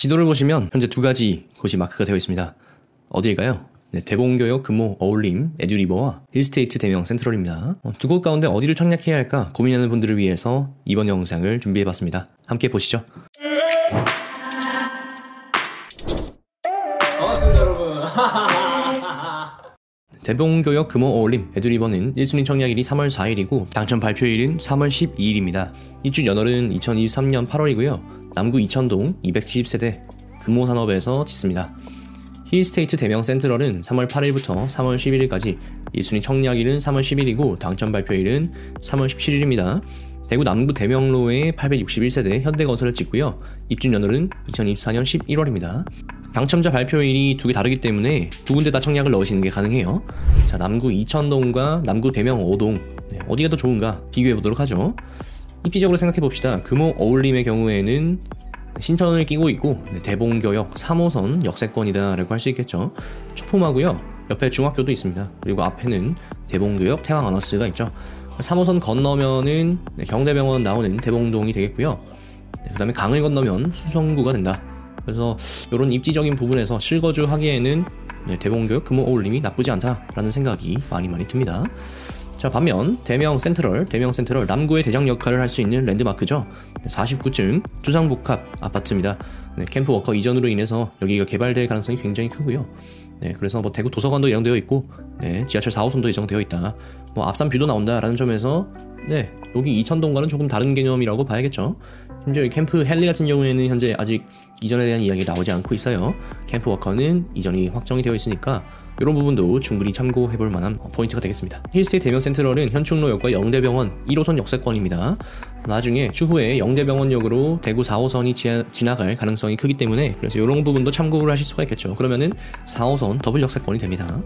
지도를 보시면 현재 두 가지 곳이 마크가 되어 있습니다. 어디일까요? 네, 대봉교역 금호어울림 에듀리버와 힐스테이트 대명센트럴입니다. 두 곳 가운데 어디를 청약해야 할까 고민하는 분들을 위해서 이번 영상을 준비해봤습니다. 함께 보시죠. 반갑습니다 여러분. 대봉교역 금호어울림 에듀리버는 1순위 청약일이 3월 4일이고 당첨 발표일은 3월 12일입니다. 입주 연월은 2023년 8월이고요. 남구 이천동 270세대 금호산업에서 짓습니다. 힐스테이트 대명센트럴은 3월 8일부터 3월 11일까지, 1순위 청약일은 3월 10일이고 당첨 발표일은 3월 17일입니다. 대구 남구 대명로에 861세대 현대건설을 짓고요. 입주 연월은 2024년 11월입니다. 당첨자 발표일이 두 개 다르기 때문에 두 군데 다 청약을 넣으시는 게 가능해요. 자, 남구 이천동과 남구 대명 5동, 어디가 더 좋은가 비교해 보도록 하죠. 입지적으로 생각해 봅시다. 금호어울림의 경우에는 신천을 끼고 있고 대봉교역 3호선 역세권이다 라고 할 수 있겠죠. 초품하고요, 옆에 중학교도 있습니다. 그리고 앞에는 대봉교역 태왕아너스가 있죠. 3호선 건너면은 경대병원 나오는 대봉동이 되겠고요. 그 다음에 강을 건너면 수성구가 된다. 그래서 이런 입지적인 부분에서 실거주 하기에는 대봉교역 금호어울림이 나쁘지 않다라는 생각이 많이 듭니다. 자, 반면 대명센트럴 남구의 대장 역할을 할 수 있는 랜드마크죠. 49층 주상복합 아파트입니다. 네, 캠프워커 이전으로 인해서 여기가 개발될 가능성이 굉장히 크고요. 네, 그래서 뭐 대구 도서관도 예정되어 있고, 네, 지하철 4호선도 예정되어 있다. 뭐 앞산 뷰도 나온다라는 점에서 네, 여기 이천동과는 조금 다른 개념이라고 봐야겠죠. 심지어 캠프헨리 같은 경우에는 현재 아직 이전에 대한 이야기가 나오지 않고 있어요. 캠프워커는 이전이 확정이 되어 있으니까 이런 부분도 충분히 참고해볼 만한 포인트가 되겠습니다. 힐스테이트 대명센트럴은 현충로역과 영대병원 1호선 역세권입니다. 나중에 추후에 영대병원역으로 대구 4호선이 지나갈 가능성이 크기 때문에 그래서 이런 부분도 참고를 하실 수가 있겠죠. 그러면은 4호선 더블 역세권이 됩니다.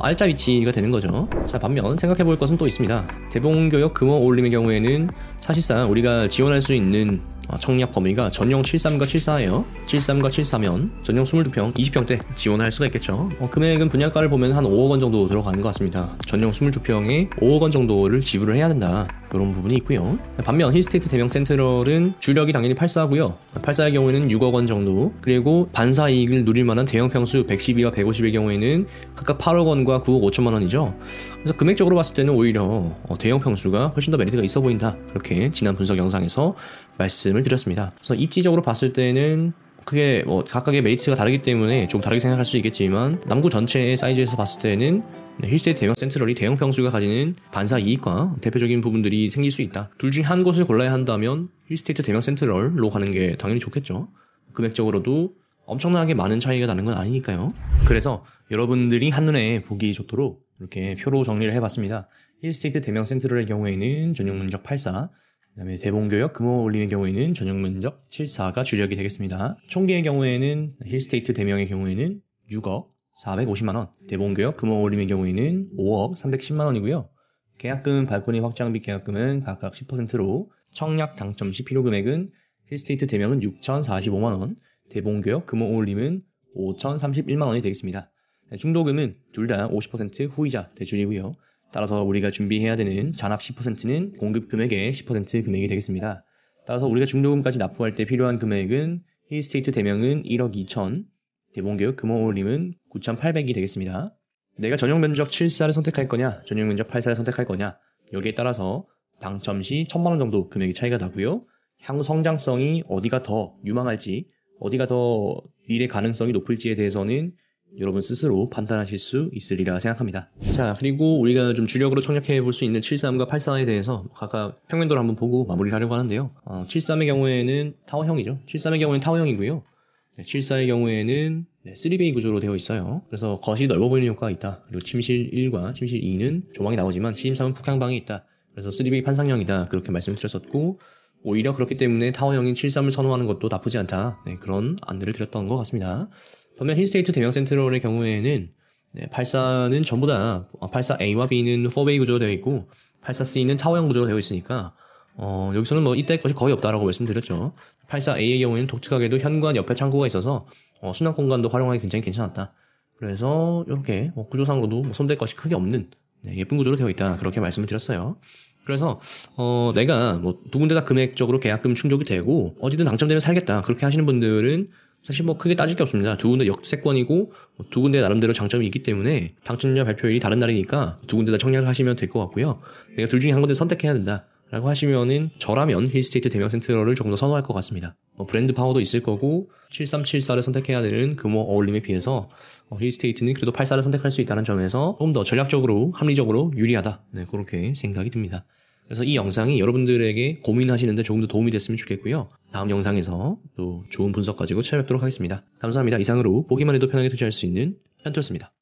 알짜 위치가 되는 거죠. 자, 반면 생각해볼 것은 또 있습니다. 대봉교역 금호어울림의 경우에는 사실상 우리가 지원할 수 있는 청약 범위가 전용 73과 74예요. 73과 74면 전용 22평, 20평대 지원할 수가 있겠죠. 금액은 분양가를 보면 한 5억 원 정도 들어가는 것 같습니다. 전용 22평에 5억 원 정도를 지불을 해야 된다, 이런 부분이 있고요. 반면 힐스테이트 대명센트럴은 주력이 당연히 84고요. 84의 경우에는 6억 원 정도, 그리고 반사 이익을 누릴 만한 대형 평수 112와 150의 경우에는 각각 8억 원과 9억 5천만 원이죠. 그래서 금액적으로 봤을 때는 오히려 대형 평수가 훨씬 더 메리트가 있어 보인다, 그렇게 지난 분석 영상에서 말씀을 드렸습니다. 그래서 입지적으로 봤을 때는 크게 뭐 각각의 메리트가 다르기 때문에 좀 다르게 생각할 수 있겠지만 남구 전체의 사이즈에서 봤을 때는 힐스테이트 대명센트럴이 대형 평수가 가지는 반사 이익과 대표적인 부분들이 생길 수 있다. 둘 중 한 곳을 골라야 한다면 힐스테이트 대명센트럴로 가는 게 당연히 좋겠죠. 금액적으로도 엄청나게 많은 차이가 나는 건 아니니까요. 그래서 여러분들이 한눈에 보기 좋도록 이렇게 표로 정리를 해봤습니다. 힐스테이트 대명센트럴의 경우에는 전용 면적 84, 그 다음에 대봉교역 금호어울림의 경우에는 전용면적 74가 주력이 되겠습니다. 총계의 경우에는 힐스테이트 대명의 경우에는 6억 450만원, 대봉교역 금호어울림의 경우에는 5억 310만원이고요. 계약금, 발코니 확장비 계약금은 각각 10%로 청약 당첨 시 필요금액은 힐스테이트 대명은 6,045만원, 대봉교역 금호어울림은 5,031만원이 되겠습니다. 중도금은 둘 다 50% 후이자 대출이고요. 따라서 우리가 준비해야 되는 잔압 10%는 공급 금액의 10% 금액이 되겠습니다. 따라서 우리가 중도금까지 납부할 때 필요한 금액은 힐스테이트 대명은 1억 2천, 대봉교역 금호어울림은 9,800이 되겠습니다. 내가 전용 면적 74를 선택할 거냐, 전용 면적 84를 선택할 거냐, 여기에 따라서 당첨 시 1,000만 원 정도 금액이 차이가 나고요. 향후 성장성이 어디가 더 유망할지, 어디가 더 미래 가능성이 높을지에 대해서는 여러분 스스로 판단하실 수 있으리라 생각합니다. 자, 그리고 우리가 좀 주력으로 청약해 볼 수 있는 73과 84에 대해서 각각 평면도를 한번 보고 마무리를 하려고 하는데요. 73의 경우에는 타워형이죠. 73의 경우에는 타워형이고요. 74의 경우에는 3베이 구조로 되어 있어요. 그래서 거실이 넓어 보이는 효과가 있다. 그리고 침실 1과 침실 2는 조망이 나오지만 침실 3은 북향방이 있다. 그래서 3베이 판상형이다, 그렇게 말씀을 드렸었고, 오히려 그렇기 때문에 타워형인 73을 선호하는 것도 나쁘지 않다, 네, 그런 안내를 드렸던 것 같습니다. 반면 힐스테이트 대명센트럴의 경우에는 84는 전부 다 84A와 B는 4베이 구조로 되어 있고 84C는 타워형 구조로 되어 있으니까 여기서는 뭐 이때 것이 거의 없다라고 말씀드렸죠. 84A의 경우에는 독특하게도 현관 옆에 창고가 있어서 수납 공간도 활용하기 굉장히 괜찮았다. 그래서 이렇게 구조상으로도 손댈 것이 크게 없는, 네, 예쁜 구조로 되어 있다, 그렇게 말씀을 드렸어요. 그래서 내가 뭐 두 군데 다 금액적으로 계약금 충족이 되고 어디든 당첨되면 살겠다, 그렇게 하시는 분들은 사실 뭐 크게 따질 게 없습니다. 두 군데 역세권이고 두 군데 나름대로 장점이 있기 때문에 당첨자 발표일이 다른 날이니까 두 군데 다 청약하시면 될 것 같고요. 내가 둘 중에 한 군데 선택해야 된다 라고 하시면은 저라면 힐스테이트 대명센트럴을 조금 더 선호할 것 같습니다. 브랜드 파워도 있을 거고 7374를 선택해야 되는 금호어울림에 비해서 힐스테이트는 그래도 84를 선택할 수 있다는 점에서 조금 더 전략적으로 합리적으로 유리하다. 네, 그렇게 생각이 듭니다. 그래서 이 영상이 여러분들에게 고민하시는데 조금 더 도움이 됐으면 좋겠고요. 다음 영상에서 또 좋은 분석 가지고 찾아뵙도록 하겠습니다. 감사합니다. 이상으로 보기만 해도 편하게 투자할 수 있는 펜트로스입니다.